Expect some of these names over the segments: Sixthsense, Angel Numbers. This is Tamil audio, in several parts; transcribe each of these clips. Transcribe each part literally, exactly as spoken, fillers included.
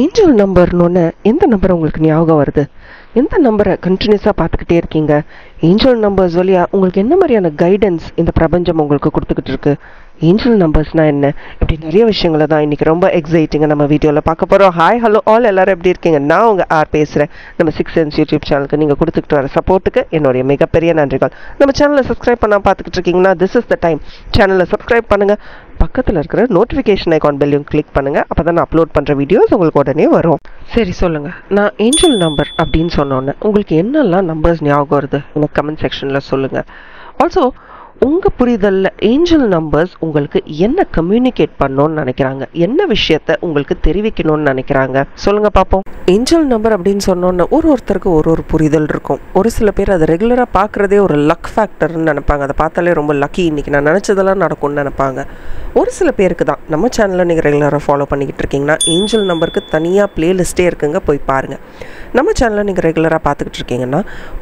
angel number நோன எந்த நம்பர் உங்களுக்கு ஞாபகம் வருது எந்த நம்பரை கண்டினியூஸா பார்த்துக்கிட்டே இருக்கீங்க angel numbers வழியா உங்களுக்கு என்ன மாதிரியான guidance இந்த பிரபஞ்சம் உங்களுக்கு கொடுத்துக்கிட்டு இருக்கு angel numbersனா என்ன இப்படி நிறைய விஷயங்களை தான் இன்னைக்கு ரொம்ப எக்ஸைட்டிங்கா நம்ம வீடியோல பார்க்க போறோம் hi hello all எல்லாரும் எப்படி இருக்கீங்க நான் உங்க ஆர் பேசுறேன் நம்ம sixthsense youtube சேனலுக்கு நீங்க கொடுத்துக்கிட்டு வர சப்போர்ட்டுக்கு என்னோட மிகப்பெரிய நன்றிகள் நம்ம சேனலை subscribe பண்ணா பார்த்துக்கிட்டு இருக்கீங்கனா this is the time சேனலை subscribe பண்ணுங்க பக்கத்துல இருக்கிற notification icon bell-ஐயும் click பண்ணுங்க அப்பதான் upload பண்ற videos உங்களுக்கு உடனே வரும் சரி சொல்லுங்க நான் angel number அப்படினு சொன்னேனே உங்களுக்கு என்னெல்லாம் numbers ஞாபகம் வருது எனக்கு comment sectionல சொல்லுங்க also உங்க புரிதல்ல angel numbers உங்களுக்கு என்ன communicate பண்ணனும்னு நினைக்கறாங்க என்ன விஷயத்தை உங்களுக்கு தெரிவிக்கணும்னு நினைக்கறாங்க சொல்லுங்க பாப்போம் angel number அப்படினு சொன்னேனே ஒரு ஒருத்தருக்கு ஒரு ஒரு புரிதல் இருக்கும் ஒரு சில பேர் அத ரெகுலரா பார்க்கறதே ஒரு luck factor ன்னு நினைப்பாங்க அத பார்த்தாலே ரொம்ப lucky இன்னைக்கு நான் நினைச்சதெல்லாம் நடக்கும்னு நினைப்பாங்க ஒரு சில பேருக்கு தான் நம்ம சேனல்ல நீங்க ரெகுலரா ஃபாலோ பண்ணிக்கிட்டு இருக்கீங்கனா angel numberக்கு தனியா playlist இருக்குங்க போய் பாருங்க நம்ம சேனல்ல நீங்க ரெகுலரா பார்த்துக்கிட்டு இருக்கீங்கனா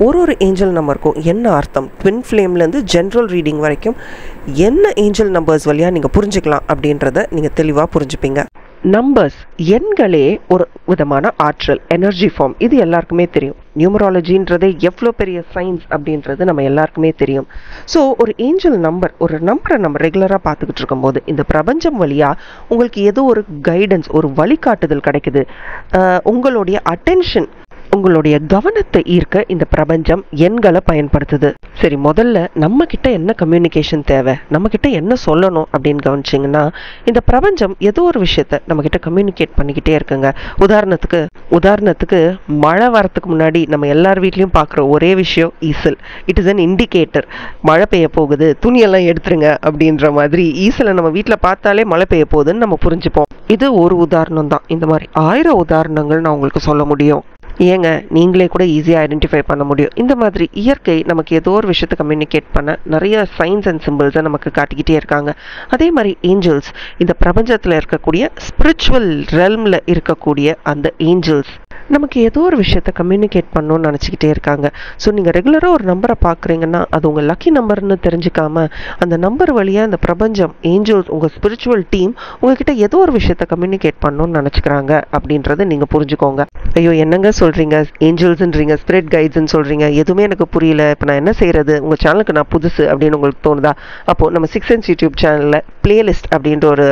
ஒரு ஒரு angel numberக்கு என்ன அர்த்தம் twin flameல இருந்து general reading வரைக்கும் என்ன angel numbers வழியா நீங்க புரிஞ்சிக்கலாம் அப்படின்றதை நீங்க தெளிவா புரிஞ்சுப்பீங்க numbers எண்களே ஒரு விதமான ஆற்றல் எனர்ஜி ஃபார்ம் இது எல்லாருக்குமே தெரியும் நியூமரோலஜின்றது எவ்ளோ பெரிய சயின்ஸ் அப்படின்றது நம்ம எல்லாருக்குமே தெரியும் சோ ஒரு ஏஞ்சல் நம்பர் ஒரு நம்பரை நம்ம ரெகுலரா பாத்துக்கிட்டு இருக்கும்போது இந்த பிரபஞ்சம் வழியா உங்களுக்கு ஏதோ ஒரு கைடன்ஸ் ஒரு வழிகாட்டுதல் கிடைக்குது உங்களுடைய அட்டென்ஷன் உங்களுடைய கவனத்தை ஈர்க்க இந்த பிரபஞ்சம் எண்களை பயன்படுத்துது சரி முதல்ல நம்மகிட்ட என்ன கம்யூனிகேஷன் தேவை நம்மகிட்ட என்ன சொல்லணும் அப்படிን கவனிச்சீங்கன்னா இந்த பிரபஞ்சம் ஏதோ ஒரு விஷயத்தை நம்மகிட்ட கம்யூனிகேட் பண்ணிக்கிட்டே இருக்குங்க உதாரணத்துக்கு உதாரணத்துக்கு மழை வரதுக்கு முன்னாடி நம்ம எல்லார் வீட்லயும் பார்க்குற ஒரே விஷயம் ஈசல் இட் இஸ் an indicator மழை பெய்ய போகுது துணி எல்லாம் எடுத்துருங்க அப்படின்ற மாதிரி ஈசலை நம்ம வீட்ல பார்த்தாலே மழை பெய்ய போகுதுன்னு நம்ம புரிஞ்சுப்போம் இது ஒரு உதாரணம் தான் இந்த மாதிரி ஆயிரம் உதாரணங்கள் நான் உங்களுக்கு சொல்ல முடியும் ஏங்க நீங்களே கூட ஈஸியா ஐடென்டிஃபை பண்ண முடியும் இந்த மாதிரி இயற்கை நமக்கு ஏதோ ஒரு விஷயத்தை கம்யூனிகேட் பண்ண நிறைய சைன்ஸ் அண்ட் சிம்பிள்ஸ் நமக்கு காட்டிக்கிட்டே இருக்காங்க அதே மாதிரி ஏஞ்சல்ஸ் இந்த பிரபஞ்சத்துல இருக்கக்கூடிய ஸ்பிரிச்சுவல் ரெல்ம்ல இருக்கக்கூடிய அந்த ஏஞ்சல்ஸ் நமக்கு ஏதோ ஒரு விஷயத்தை கம்யூனிகேட் பண்ணனும்னு நினைச்சிட்டே இருக்காங்க சோ நீங்க ரெகுலரா ஒரு நம்பரை பார்க்கறீங்கன்னா அது உங்க லக்கி நம்பர்னு தெரிஞ்சிக்காம அந்த நம்பர் வழியா அந்த பிரபஞ்சம் ஏஞ்சல்ஸ் உங்க ஸ்பிரிச்சுவல் டீம் உங்ககிட்ட ஏதோ ஒரு விஷயத்தை கம்யூனிகேட் பண்ணனும்னு நினைச்சுக்கறாங்க அப்படின்றதை நீங்க புரிஞ்சுக்கோங்க ஐயோ என்னங்க சொல்றீங்க ஏஞ்சல்ஸ்ன்றீங்க ஸ்பிரிட் கைட்ஸ்ன்னு சொல்றீங்க எதுமே எனக்கு புரியல இப்ப நான் என்ன செய்யறது உங்க சேனலுக்கு நான் புதுசு அப்படினு உங்களுக்கு தோணுதா அப்போ நம்ம sixthsense YouTube சேனல்ல பிளேலிஸ்ட் அப்படிங்கற ஒரு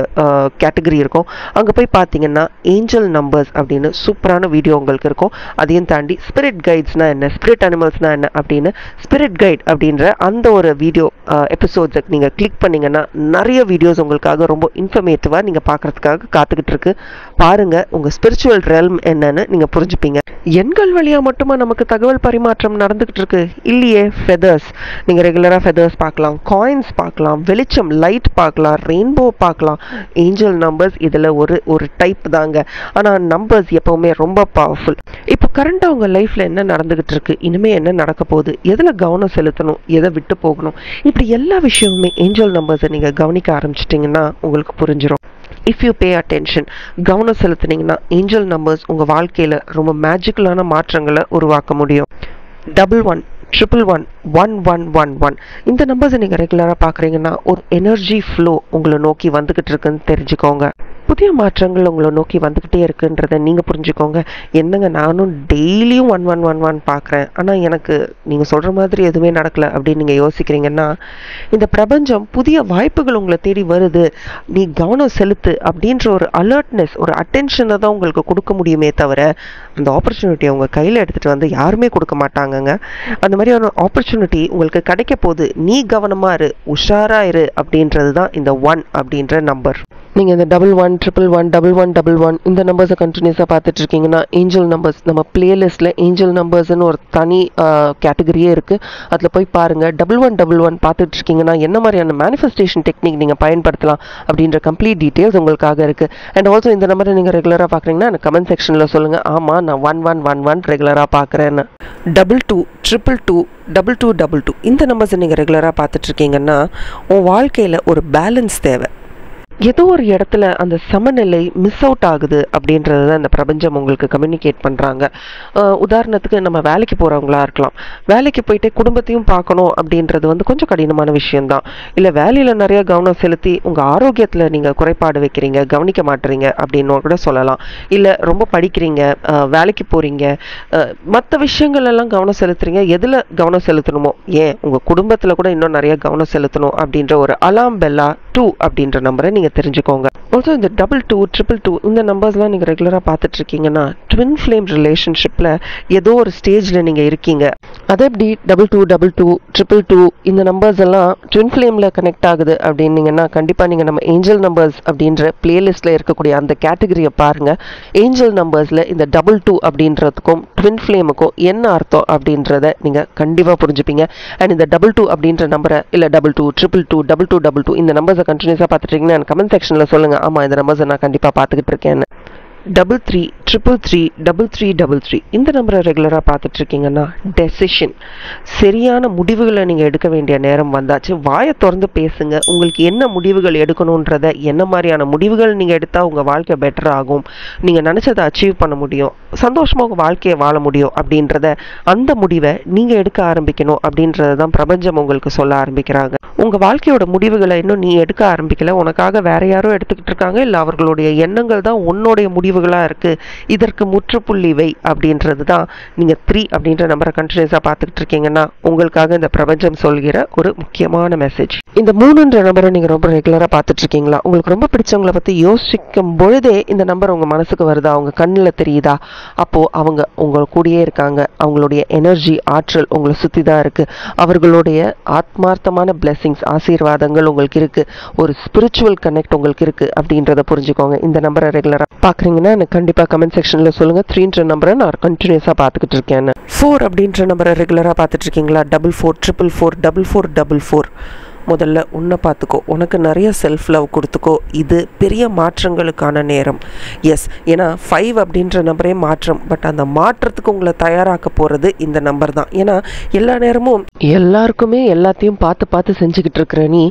கேட்டகரி இருக்கும் அங்க போய் பாத்தீங்கன்னா ஏஞ்சல் நம்பர்ஸ் அப்படினு சூப்பரான வீடியோ உங்களுக்கு இருக்கும் அதையும் தாண்டி ஸ்பிரிட் கைட்ஸ்னா என்ன ஸ்பிரிட் அனிமல்ஸ்னா என்ன அப்படினு ஸ்பிரிட் கைட் அப்படிங்கற அந்த ஒரு வீடியோ எபிசோட்ஸ் நீங்க கிளிக் பண்ணீங்கன்னா நிறைய வீடியோஸ் உங்களுக்காக ரொம்ப இன்ஃபர்மேட்டிவா நீங்க பார்க்கிறதுக்காக காத்துக்கிட்டு இருக்கு பாருங்க உங்க ஸ்பிரிச்சுவல் ரெல்ம் என்னன்னு நீங்க புரிஞ்சுப்பீங்க எண்கள் வழியா மட்டுமா நமக்கு தகவல் பரிமாற்றம் நடந்துக்கிட்டு இருக்கு இல்லையே feathers நீங்க ரெகுலரா feathers பார்க்கலாம் coins பார்க்கலாம் வெளிச்சம் light பார்க்கலாம் rainbow பார்க்கலாம் angel numbers இதெல்லாம் ஒரு ஒரு டைப் தாங்க ஆனா numbers எப்பவுமே ரொம்ப பவர்ஃபுல் இப்போ கரண்டா உங்க லைஃப்ல என்ன நடந்துக்கிட்டு இருக்கு இனிமே என்ன நடக்க போகுது எதுல கவனம் செலுத்தணும் எதை விட்டு போகணும் இப்படி எல்லா விஷயமுமே angel numbers நீங்க கவனிக்க ஆரம்பிச்சிட்டீங்கன்னா உங்களுக்கு புரிஞ்சிரும் if you pay attention கவனம் செலுத்துனீங்கன்னா angel numbers உங்க வாழ்க்கையில ரொம்ப மேஜிக்கலான மாற்றங்களை உருவாக்க முடியும் double one triple one one one one one இந்த நம்பர்ஸ் நீங்க ரெகுலரா பாக்குறீங்கன்னா ஒரு எனர்ஜி flow உங்களை நோக்கி வந்துகிட்டு இருக்குன்னு தெரிஞ்சுக்கோங்க புதிய மாற்றங்கள் உங்களை நோக்கி வந்துகிட்டே இருக்குன்றதை நீங்க புரிஞ்சுக்கோங்க என்னங்க நானும் டெய்லியும் ஒன் ஒன் ஒன் ஒன் பார்க்குறேன் ஆனால் எனக்கு நீங்கள் சொல்கிற மாதிரி எதுவுமே நடக்கலை அப்படின்னு நீங்கள் யோசிக்கிறீங்கன்னா இந்த பிரபஞ்சம் புதிய வாய்ப்புகள் உங்களை தேடி வருது நீ கவனம் செலுத்து அப்படின்ற ஒரு அலர்ட்னஸ் ஒரு அட்டென்ஷனை தான் உங்களுக்கு கொடுக்க முடியுமே தவிர அந்த ஆப்பர்ச்சுனிட்டியை உங்க கையில் எடுத்துகிட்டு வந்து யாருமே கொடுக்க மாட்டாங்கங்க அந்த மாதிரி ஒரு ஆப்பர்ச்சுனிட்டி உங்களுக்கு கிடைக்க போது நீ கவனமாக இரு உஷாராக இரு அப்படின்றது தான் இந்த ஒன் அப்படின்ற நம்பர் நீங்கள் இந்த double one triple one double one double one இந்த நம்பர்ஸை கண்டினியூஸாக பார்த்துட்டு இருக்கீங்கன்னா ஏஞ்சல் நம்பர்ஸ் நம்ம பிளேலிஸ்ட்டில் ஏஞ்சல் நம்பர்ஸ்ன்னு ஒரு தனி கேட்டகரியே இருக்குது அதில் போய் பாருங்கள் டபுள் ஒன் டபுள் ஒன் பார்த்துட்டு இருக்கீங்கன்னா என்ன மாதிரியான மேனிஃபெஸ்டேஷன் டெக்னிக் நீங்கள் பயன்படுத்தலாம் அப்படின்ற கம்ப்ளீட் டீட்டெயில்ஸ் உங்களுக்காக இருக்குது அண்ட் ஆல்சோ இந்த நம்பரை நீங்கள் ரெகுலராக பார்க்குறீங்கன்னா எனக்கு கமெண்ட் செக்ஷனில் சொல்லுங்கள் ஆமாம் நான் ஒன் ஒன் ஒன் ஒன் ரெகுலராக பார்க்குறேன்னு double two triple two double two double two இந்த நம்பர்ஸை நீங்கள் ரெகுலராக பார்த்துட்டு இருக்கீங்கன்னா உன் வாழ்க்கையில் ஒரு பேலன்ஸ் தேவை ஏதோ ஒரு இடத்துல அந்த சமநிலை மிஸ் அவுட் ஆகுது அப்படின்றத அந்த பிரபஞ்சம் உங்களுக்கு கம்யூனிகேட் பண்ணுறாங்க. உதாரணத்துக்கு நம்ம வேலைக்கு போகிறவங்களா இருக்கலாம். வேலைக்கு போயிட்டே குடும்பத்தையும் பார்க்கணும் அப்படின்றது வந்து கொஞ்சம் கடினமான விஷயம்தான். இல்லை வேலையில் நிறையா கவனம் செலுத்தி உங்கள் ஆரோக்கியத்தில் நீங்கள் குறைபாடு வைக்கிறீங்க, கவனிக்க மாட்டுறீங்க அப்படின்னு கூட சொல்லலாம். இல்லை ரொம்ப படிக்கிறீங்க, வேலைக்கு போகிறீங்க, மற்ற விஷயங்கள் எல்லாம் கவனம் செலுத்துறீங்க. எதில் கவனம் செலுத்தணுமோ ஏன் உங்கள் குடும்பத்தில் கூட இன்னும் நிறையா கவனம் செலுத்தணும் அப்படின்ற ஒரு அலாம் பெல்லா டூ அப்படின்ற நம்பரை நீங்கள் தெரிஞ்சுக்கோங்க. ஆல்சோ இந்த டபுள் டூ ட்ரிபிள் டூ இந்த நம்பர்ஸ்லாம் நீங்கள் ரெகுலராக பார்த்துட்டு இருக்கீங்கன்னா ட்வின் ஃப்ளேம் ரிலேஷன்ஷிப்பில் ஏதோ ஒரு ஸ்டேஜில் நீங்கள் இருக்கீங்க. அதே எப்படி double two double two triple two இந்த நம்பர்ஸ் எல்லாம் ட்வின் ஃப்ளேமில் கனெக்ட் ஆகுது அப்படின்னீங்கன்னா கண்டிப்பாக நீங்கள் நம்ம ஏஞ்சல் நம்பர்ஸ் அப்படின்ற பிளேலிஸ்ட்டில் இருக்கக்கூடிய அந்த கேட்டகரியை பாருங்கள். ஏஞ்சல் நம்பர்ஸில் இந்த டபுள் டூ அப்படின்றதுக்கும் ட்வின் ஃப்ளேமுக்கும் என்ன அர்த்தம் அப்படின்றத நீங்கள் கண்டிப்பாக புரிஞ்சுப்பீங்க. அண்ட் இந்த டபுள் டூ அப்படின்ற நம்பரை இல்லை double two triple two double two double two இந்த நம்பர்ஸை கண்டினியூஸாக பார்த்துட்டீங்கன்னா கமெண்ட் செக்ஷனில் சொல்லுங்கள், ஆமாம் இந்த நம்பர்ஸை நான் கண்டிப்பாக பார்த்துக்கிட்டு இருக்கேன். Double three triple three double three double three இந்த நம்பரை ரெகுலராக பார்த்துட்ருக்கீங்கன்னா டெசிஷன், சரியான முடிவுகளை நீங்கள் எடுக்க வேண்டிய நேரம் வந்தாச்சு, வாயை திறந்து பேசுங்க. உங்களுக்கு என்ன முடிவுகள் எடுக்கணுன்றத, என்ன மாதிரியான முடிவுகள் நீங்கள் எடுத்தால் உங்கள் வாழ்க்கை பெட்டர் ஆகும், நீங்கள் நினச்சதை அச்சீவ் பண்ண முடியும், சந்தோஷமாக உங்கள் வாழ்க்கையை வாழ முடியும் அப்படின்றத, அந்த முடிவை நீங்கள் எடுக்க ஆரம்பிக்கணும் அப்படின்றத தான் பிரபஞ்சம் உங்களுக்கு சொல்ல ஆரம்பிக்கிறாங்க. உங்கள் வாழ்க்கையோட முடிவுகளை இன்னும் நீ எடுக்க ஆரம்பிக்கலை, உனக்காக வேறு யாரும் எடுத்துக்கிட்டு இருக்காங்க, இல்லை அவர்களுடைய எண்ணங்கள் தான் உன்னுடைய முடிவு இருக்கு, இதற்கு முற்றுப்புள்ளி வை அப்படின்றது தான் நீங்க த்ரீ அப்படின்ற நம்பரை கண்டினியூஸா பார்த்துக்கிட்டு இருக்கீங்கன்னா உங்களுக்காக இந்த பிரபஞ்சம் சொல்கிற ஒரு முக்கியமான மெசேஜ். இந்த மூணுன்ற நம்பரை நீங்க ரொம்ப ரெகுலரா பார்த்துட்டு இருக்கீங்களா? உங்களுக்கு ரொம்ப பிடிச்சவங்களை பத்தி யோசிக்கும் பொழுதே இந்த நம்பர் உங்க மனசுக்கு வருதா, அவங்க கண்ணில் தெரியுதா, அப்போ அவங்க உங்க கூடயே இருக்காங்க, அவங்களுடைய எனர்ஜி ஆற்றல் உங்களை சுத்தி தான் இருக்கு, அவர்களுடைய ஆத்மார்த்தமான பிளெஸிங்ஸ் ஆசீர்வாதங்கள் உங்களுக்கு இருக்கு, ஒரு ஸ்பிரிச்சுவல் கனெக்ட் உங்களுக்கு இருக்கு அப்படின்றத புரிஞ்சுக்கோங்க. இந்த நம்பரை ரெகுலரா பாக்குறீங்க எனக்கு கண்டிப்பாக கமெண்ட் செக்ஷனில் சொல்லுங்கள். த்ரீன்ற நம்பரை நான் கண்டினியூஸாக பார்த்துக்கிட்டு இருக்கேன். ஃபோர் அப்படின்ற நம்பரை ரெகுலராக பார்த்துட்டு இருக்கீங்களா? Double four triple four double four double four முதல்ல உன்னை பார்த்துக்கோ, உனக்கு நிறைய செல்ஃப் லவ் கொடுத்துக்கோ, இது பெரிய மாற்றங்களுக்கான நேரம். எஸ், ஏன்னா ஃபைவ் அப்படின்ற நம்பரே மாற்றம், பட் அந்த மாற்றத்துக்கு உங்களை தயாராக்க போகிறது இந்த நம்பர் தான். ஏன்னா எல்லா நேரமும் எல்லாருக்குமே எல்லாத்தையும் பார்த்து பார்த்து செஞ்சுக்கிட்டு இருக்கிற நீ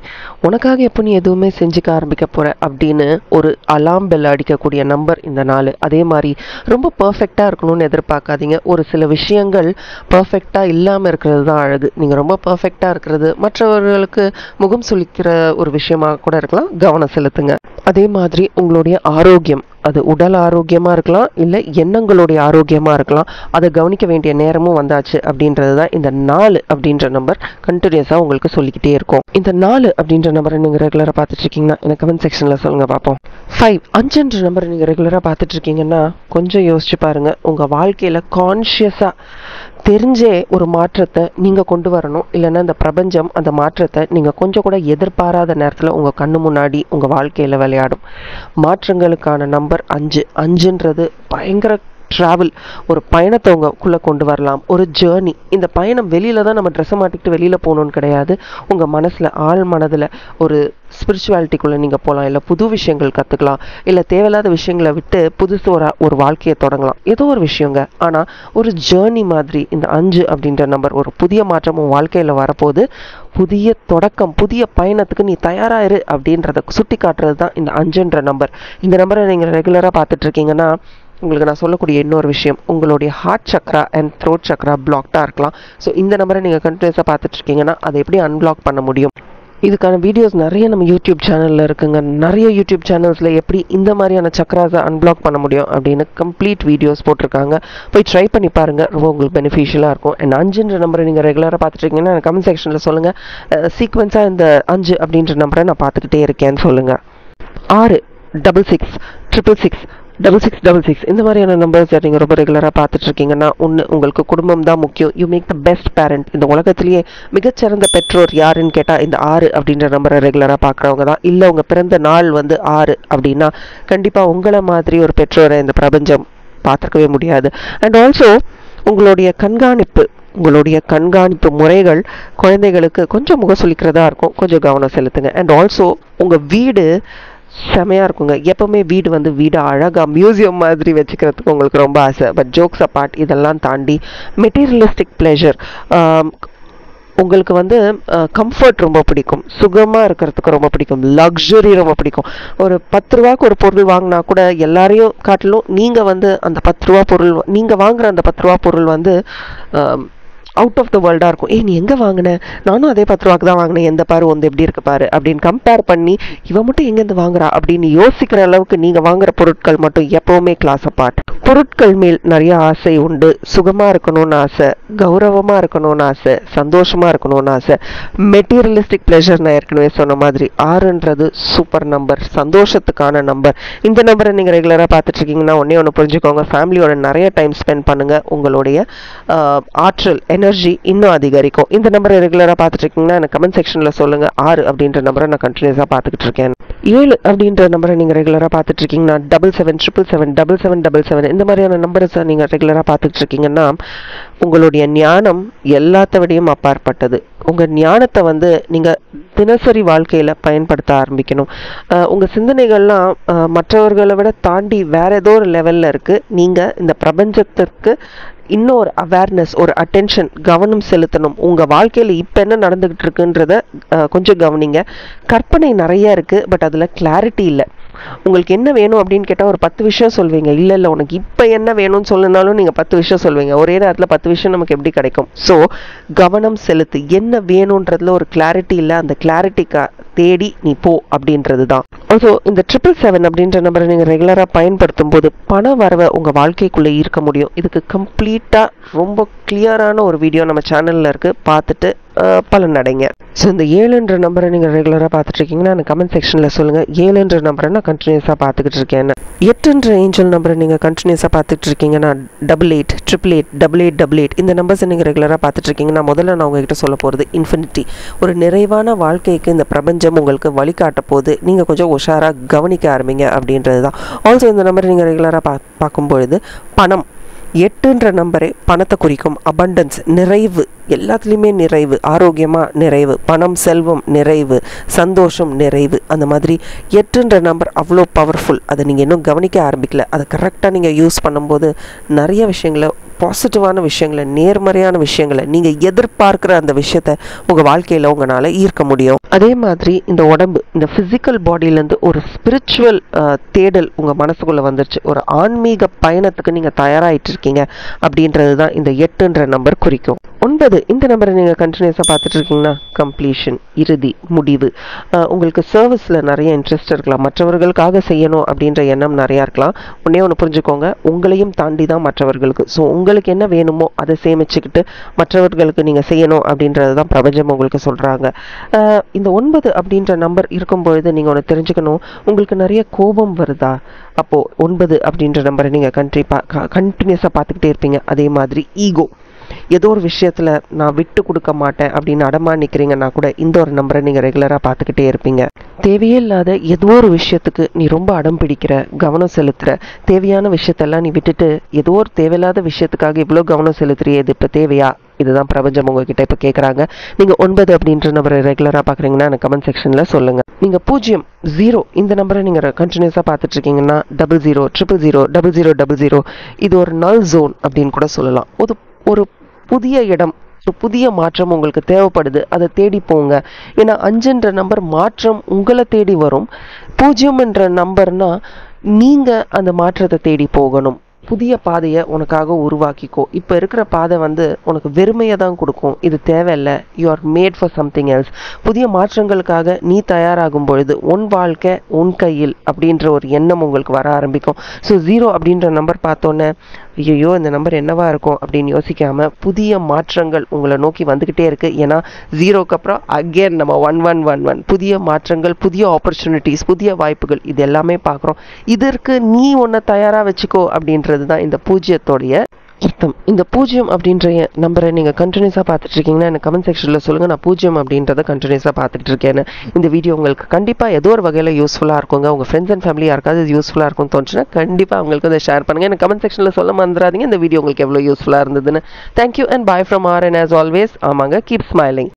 உனக்காக எப்போ நீ எதுவுமே செஞ்சுக்க ஆரம்பிக்க போகிற அப்படின்னு ஒரு அலாம் பெல் அடிக்கக்கூடிய நம்பர் இந்த நாள். அதே மாதிரி ரொம்ப பர்ஃபெக்டாக இருக்கணும்னு எதிர்பார்க்காதீங்க. ஒரு சில விஷயங்கள் பர்ஃபெக்டாக இல்லாமல் இருக்கிறது தான் அழகு. நீங்கள் ரொம்ப பர்ஃபெக்டாக இருக்கிறது மற்றவர்களுக்கு முகம் சுளிக்கிற ஒரு விஷயமாக கூட இருக்கலாம், கவனம் செலுத்துங்க. அதே மாதிரி உங்களுடைய ஆரோக்கியம், அது உடல் ஆரோக்கியமாக இருக்கலாம், இல்லை எண்ணங்களுடைய ஆரோக்கியமாக இருக்கலாம், அதை கவனிக்க வேண்டிய நேரமும் வந்தாச்சு அப்படின்றது தான் இந்த நாலு அப்படின்ற நம்பர் கண்டினியூஸாக உங்களுக்கு சொல்லிக்கிட்டே இருக்கும். இந்த நாலு அப்படின்ற நம்பரை நீங்கள் ரெகுலராக பார்த்துட்டு இருக்கீங்கன்னா எனக்கு கமெண்ட் செக்ஷனில் சொல்லுங்கள் பார்ப்போம். ஃபைவ் அஞ்சுன்ற நம்பரை நீங்கள் ரெகுலராக பார்த்துட்டு இருக்கீங்கன்னா கொஞ்சம் யோசிச்சு பாருங்கள். உங்கள் வாழ்க்கையில் கான்ஷியஸாக தெரிஞ்சே ஒரு மாற்றத்தை நீங்கள் கொண்டு வரணும், இல்லைன்னா இந்த பிரபஞ்சம் அந்த மாற்றத்தை நீங்கள் கொஞ்சம் கூட எதிர்பாராத நேரத்தில் உங்கள் கண்ணு முன்னாடி உங்கள் வாழ்க்கையில் விளையாடும். மாற்றங்களுக்கான நம்பர் அஞ்சு. அஞ்சுன்றது பயங்கர ட்ராவல், ஒரு பயணத்தை உங்களுக்குள்ளே கொண்டு வரலாம், ஒரு ஜேர்னி. இந்த பயணம் வெளியில் தான் நம்ம ட்ரெஸ்ஸை மாட்டிக்கிட்டு வெளியில் போகணுன்னு கிடையாது. உங்கள் மனசில் ஆழ் மனதில் ஒரு ஸ்பிரிச்சுவாலிட்டிக்குள்ளே நீங்கள் போகலாம், இல்லை புது விஷயங்கள் கற்றுக்கலாம், இல்லை தேவையில்லாத விஷயங்களை விட்டு புதுசு ஒரு ஒரு வாழ்க்கையை தொடங்கலாம். ஏதோ ஒரு விஷயங்க, ஆனால் ஒரு ஜேர்னி மாதிரி இந்த அஞ்சு அப்படின்ற நம்பர். ஒரு புதிய மாற்றமும் வாழ்க்கையில் வரப்போது, புதிய தொடக்கம், புதிய பயணத்துக்கு நீ தயாராகிரு அப்படின்றத சுட்டி காட்டுறது தான் இந்த அஞ்சுன்ற நம்பர். இந்த நம்பரை நீங்கள் ரெகுலராக பார்த்துட்ருக்கீங்கன்னா உங்களுக்கு நான் சொல்லக்கூடிய இன்னொரு விஷயம், உங்களுடைய heart chakra and throat chakra பிளாக்டாக இருக்கலாம். ஸோ இந்த நம்பரை நீங்கள் கண்டினியூஸாக பார்த்துட்டு இருக்கீங்கன்னா அதை எப்படி அன்பிளாக் பண்ண முடியும்? இதுக்கான வீடியோஸ் நிறைய நம்ம யூடியூப் சேனலில் இருக்குங்க. நிறைய யூடியூப் சேனல்ஸில் எப்படி இந்த மாதிரியான சக்ராஸை அன்பிளாக் பண்ண முடியும் அப்படின்னு கம்ப்ளீட் வீடியோஸ் போட்டிருக்காங்க, போய் ட்ரை பண்ணி பாருங்கள், ரொம்ப உங்களுக்கு பெனிஃபிஷியலாக இருக்கும். அண்ட் அஞ்சுன்ற நம்பரை நீங்கள் ரெகுலராக பார்த்துட்டு இருக்கீங்கன்னா கமெண்ட் செக்ஷனில் சொல்லுங்கள், சீக்வென்ஸாக இந்த அஞ்சு அப்படின்ற நம்பரை நான் பார்த்துக்கிட்டே இருக்கேன்னு சொல்லுங்கள். ஆறு double six triple six double six double six இந்த மாதிரியான நம்பர்ஸ் நீங்கள் ரொம்ப ரெகுலராக பார்த்துட்டு இருக்கீங்கன்னா ஒன்று, உங்களுக்கு குடும்பம் தான் முக்கியம். You make the best parent. இந்த உலகத்திலேயே மிகச்சிறந்த பெற்றோர் யாருன்னு கேட்டால் இந்த ஆறு அப்படின்ற நம்பரை ரெகுலராக பார்க்குறவங்க தான். இல்லை உங்கள் பிறந்த நாள் வந்து ஆறு அப்படின்னா கண்டிப்பாக உங்களை மாதிரி ஒரு பெற்றோரை இந்த பிரபஞ்சம் பார்த்துருக்கவே முடியாது. அண்ட் ஆல்சோ உங்களுடைய கண்காணிப்பு உங்களுடைய கண்காணிப்பு முறைகள் குழந்தைகளுக்கு கொஞ்சம் முகம் சுளிக்கிறதா இருக்கும், கொஞ்சம் கவனம் செலுத்துங்க. அண்ட் ஆல்சோ உங்கள் வீடு செமையாக இருக்குங்க. எப்போவுமே வீடு வந்து வீடு அழகாக மியூசியம் மாதிரி வச்சுக்கிறதுக்கு உங்களுக்கு ரொம்ப ஆசை. பட் ஜோக்ஸ் அப்பார்ட், இதெல்லாம் தாண்டி மெட்டீரியலிஸ்டிக் ப்ளெஷர், உங்களுக்கு வந்து comfort ரொம்ப பிடிக்கும் சுகமா இருக்குறதுக்கு ரொம்ப பிடிக்கும் luxury ரொம்ப பிடிக்கும் ஒரு பத்து ரூபாய்க்கு ஒரு பொருள் வாங்குனா கூட எல்லாரையும் காட்டிலும் நீங்க வந்து அந்த பத்து ரூபாய் பொருள் நீங்க வாங்குற அந்த பத்து ரூபாய் பொருள் வந்து out of the world ஆ இருக்கும் ஏய் நீ எங்க வாங்குன நானும் அதே பத்து ரூபாய்க்கு தான் வாங்குனேன் எந்த பாரு ஒண்ணு எப்படி இருக்கு பாரு அப்படி கம்பேர் பண்ணி இவ மட்டும் எங்க இருந்து வாங்குறா அப்படி நீ யோசிக்கிற அளவுக்கு நீங்க வாங்குற பொருட்கள் மட்டும் எப்பவுமே class apart பொருட்கள் மேல் நிறைய ஆசை உண்டு சுகமா இருக்கணும்னு ஆசை கௌரவமா இருக்கணும்னு ஆசை சந்தோஷமா இருக்கணும்னு ஆசை மெட்டீரியலிஸ்டிக் பிளஷர் நான் ஏற்கனவே சொன்ன மாதிரி ஆறுன்றது சூப்பர் நம்பர் சந்தோஷத்துக்கான நம்பர் இந்த நம்பரை நீங்க ரெகுலரா பார்த்துட்டு இருக்கீங்கன்னா ஒண்ணே ஒண்ணு புரிஞ்சுக்கோங்க ஃபேமிலியோட நிறைய டைம் ஸ்பென்ட் பண்ணுங்க உங்களுடைய ஆற்றல் எனர்ஜி இன்னும் அதிகரிக்கும் இந்த நம்பரை ரெகுலரா பார்த்துட்டு இருக்கீங்கன்னா எனக்கு கமெண்ட் செக்ஷன்ல சொல்லுங்க ஆறு அப்படின்ற நம்பரை நான் கண்டினியூஸா பார்த்துக்கிட்டு இருக்கேன் ஏழு அப்படின்ற நம்பரை நீங்க ரெகுலரா பார்த்துட்டு இருக்கீங்கன்னா double seven triple seven double seven double seven இந்த மாதிரியான நம்பர்ஸ் நீங்க ரெகுலரா பார்த்துட்டு இருக்கீங்கன்னா உங்களுடைய ஞானம் எல்லாத்தவடியும் அப்பாற்பட்டது உங்க ஞானத்தை வந்து நீங்க தினசரி வாழ்க்கையில பயன்படுத்த ஆரம்பிக்கணும் உங்க சிந்தனைகள்லாம் மற்றவர்களை விட தாண்டி வேற ஏதோ ஒரு லெவல்ல இருக்கு நீங்க இந்த பிரபஞ்சத்துக்கு இன்னொரு அவேர்னஸ் ஒரு அட்டென்ஷன் கவனம் செலுத்தணும் உங்க வாழ்க்கையில இப்ப என்ன நடந்துக்கிட்டு இருக்குன்றதை கொஞ்சம் கவனிங்க கற்பனை நிறைய இருக்கு பட் அதுல கிளாரிட்டி இல்ல உங்களுக்கு என்ன வேணும் அப்படிን கேட்டா ஒரு பத்து விஷயம் சொல்வீங்க இல்ல இல்ல உங்களுக்கு இப்ப என்ன வேணும்னு சொல்லுனாலும் நீங்க பத்து விஷயம் சொல்வீங்க ஒரே நேரத்துல பத்து விஷயம் நமக்கு எப்படி கிடைக்கும் சோ கவனம் செலுத்து என்ன வேணும்ன்றதுல ஒரு கிளாரிட்டி இல்ல அந்த கிளாரிட்டிக்கு தேடி நீ போ அப்படின்றதுதான் சோ இந்த triple seven அப்படிங்கற நம்பரை நீங்க ரெகுலரா பயன்படுத்தும்போது பண வரவு உங்க வாழ்க்கைக்குள்ள இருக்க முடியும் இதுக்கு கம்ப்ளீட்டா ரொம்ப கிளியரான ஒரு வீடியோ நம்ம சேனல்ல இருக்கு பார்த்துட்டு பலனடைங்க சோ இந்த ஏழுன்ற நம்பரை நீங்க ரெகுலரா பார்த்துட்டு இருக்கீங்கன்னா எனக்கு கமெண்ட் செக்ஷன்ல சொல்லுங்க ஏழுன்ற நம்பரை நான் கண்டினியூஸா பார்த்துக்கிட்டு இருக்கேன் எட்டுன்ற ஏஞ்சல் நம்பரை நீங்க கண்டினியூஸா பார்த்துட்டு இருக்கீங்கன்னா double eight triple eight double eight double eight இந்த நம்பர்ஸ் நீங்க ரெகுலரா பார்த்துட்டு இருக்கீங்கன்னா முதல்ல நான் உங்ககிட்ட சொல்ல போறது இன்ஃபினிட்டி ஒரு நிறைவான வாழ்க்கைக்கு இந்த பிரபஞ்சம் உங்களுக்கு வழிகாட்ட போது நீங்க கொஞ்சம் உஷாரா கவனிக்க ஆரம்பிங்க அப்படின்றதுதான் ஆல்சோ இந்த நம்பரை நீங்க ரெகுலரா பாக்கும்போது பணம் எட்டுன்ற நம்பரே பணத்தை குறிக்கும் abundance நிறைவு எல்லாத்துலயுமே நிறைவு ஆரோக்கியமா நிறைவு பணம் செல்வம் நிறைவு சந்தோஷம் நிறைவு அந்த மாதிரி எட்டுன்ற நம்பர் அவ்வளோ பவர்ஃபுல் அதை நீங்க இன்னும் கவனிக்க ஆரம்பிக்கல அதை கரெக்டா நீங்க யூஸ் பண்ணும்போது நிறைய விஷயங்களை பாசிட்டிவான விஷயங்களை நேர்மறையான விஷயங்களை நீங்க எதிர்பார்க்கிற அந்த விஷயத்தை உங்க வாழ்க்கையில உங்களால ஈர்க்க முடியும் அதே மாதிரி இந்த உடம்பு இந்த பிசிக்கல் பாடியில இருந்து ஒரு ஸ்பிரிச்சுவல் தேடல் உங்க மனசுக்குள்ள வந்துருச்சு ஒரு ஆன்மீக பயணத்துக்கு நீங்க தயாராயிட்டு இருக்கீங்க அப்படின்றதுதான் இந்த எட்டுன்ற நம்பர் குறிக்கும் ஒன்பது இந்த நம்பரை நீங்க கண்டினியூஸா பார்த்துட்டு இருக்கீங்கன்னா கம்ப்ளீஷன் இறுதி முடிவு உங்களுக்கு சர்வீஸ்ல நிறைய இன்ட்ரெஸ்ட் இருக்கலாம் மற்றவர்களுக்காக செய்யணும் அப்படின்ற எண்ணம் நிறைய இருக்கலாம் ஒன்னே ஒன்று புரிஞ்சுக்கோங்க உங்களையும் தாண்டி தான் மற்றவர்களுக்கு ஸோ உங்களுக்கு என்ன வேணுமோ அதை சேமிச்சுக்கிட்டு மற்றவர்களுக்கு நீங்க செய்யணும் அப்படின்றது தான் பிரபஞ்சம் உங்களுக்கு சொல்றாங்க இந்த ஒன்பது அப்படின்ற நம்பர் இருக்கும்பொழுது நீங்க ஒன்று தெரிஞ்சுக்கணும் உங்களுக்கு நிறைய கோபம் வருதா அப்போ ஒன்பது அப்படின்ற நம்பரை நீங்க கண்டி கண்டினியூஸா பார்த்துக்கிட்டே இருப்பீங்க அதே மாதிரி ஈகோ ஏதோ ஒரு விஷயத்துல நான் விட்டு கொடுக்க மாட்டேன் அப்படின்னு அடமா நிக்கிறீங்கன்னா கூட இந்த ஒரு நம்பரை நீங்க ரெகுலரா பார்த்துக்கிட்டே இருப்பீங்க தேவையில்லாத ஏதோ ஒரு விஷயத்துக்கு நீ ரொம்ப அடம் பிடிக்கிற கவனம் செலுத்துற தேவையான விஷயத்தெல்லாம் நீ விட்டுட்டு ஏதோ ஒரு தேவையில்லாத விஷயத்துக்காக இவ்வளோ கவனம் செலுத்துறியே இது இப்ப தேவையா இதுதான் பிரபஞ்சம் உங்ககிட்ட இப்ப கேட்கறாங்க நீங்க ஒன்பது அப்படின்ற நம்பரை ரெகுலரா பாக்குறீங்கன்னா எனக்கு கமெண்ட் செக்ஷன்ல சொல்லுங்க நீங்க பூஜ்ஜியம் ஜீரோ இந்த நம்பரை நீங்க கண்டினியூஸா பார்த்துட்டு இருக்கீங்கன்னா double zero triple zero double zero double zero இது ஒரு நல் ஜோன் அப்படின்னு கூட சொல்லலாம் ஒரு ஒரு புதிய இடம் ஒரு புதிய மாற்றம் உங்களுக்கு தேவைப்படுது அதை தேடி போங்க ஏன்னா அஞ்சுன்ற நம்பர் மாற்றம் உங்களை தேடி வரும் பூஜ்ஜியம் என்ற நம்பர்னா நீங்க அந்த மாற்றத்தை தேடி போகணும் புதிய பாதையை உனக்காக உருவாக்கிக்கோ இப்போ இருக்கிற பாதை வந்து உனக்கு வெறுமையை தான் கொடுக்கும் இது தேவையில்லை you are made for something else புதிய மாற்றங்களுக்காக நீ தயாராகும் பொழுது உன் வாழ்க்கை உன் கையில் அப்படின்ற ஒரு எண்ணம் உங்களுக்கு வர ஆரம்பிக்கும் ஸோ ஜீரோ அப்படின்ற நம்பர் பார்த்தோன்னே ஐயோ இந்த நம்பர் என்னவா இருக்கும் அப்படின்னு யோசிக்காம புதிய மாற்றங்கள் உங்களை நோக்கி வந்துகிட்டே இருக்கு ஏன்னா ஜீரோக்கு அப்புறம் அகெயின் நம்ம ஒன் ஒன் ஒன் ஒன் புதிய மாற்றங்கள் புதிய ஆப்பர்ச்சுனிட்டிஸ் புதிய வாய்ப்புகள் இது எல்லாமே பார்க்குறோம் இதற்கு நீ ஒன்றை தயாராக வச்சுக்கோ அப்படின்ற அதுதான் இந்த பூஜ்ஜியத்தோடைய அர்த்தம் இந்த பூஜ்ஜியம் அப்படின்ற நம்பரை நீங்க கண்டினியூஸா பார்த்துட்டு இருக்கீங்கன்னா எனக்கு கமெண்ட் செக்ஷன்ல சொல்லுங்க நான் பூஜ்ஜியம் அப்படின்றத கண்டினியூஸா பார்த்துட்டு இருக்கேன் இந்த வீடியோ உங்களுக்கு கண்டிப்பா ஏதோ ஒரு வகையில யூஸ்ஃபுல்லா இருக்குங்க உங்க ஃப்ரெண்ட்ஸ் அண்ட் ஃபேமிலி யாருக்காவது யூஸ்ஃபுல்லா இருக்கும்னு தோணுச்சுன்னா கண்டிப்பா அவங்களுக்கு அதை ஷேர் பண்ணுங்க எனக்கு கமெண்ட் செக்ஷன்ல சொல்ல மறந்துடாதீங்க இந்த வீடியோ உங்களுக்கு எவ்வளவு யூஸ்ஃபுல்லா இருந்ததுன்னு thank you and bye from R and as always ஆமாங்க கீப் ஸ்மைலிங்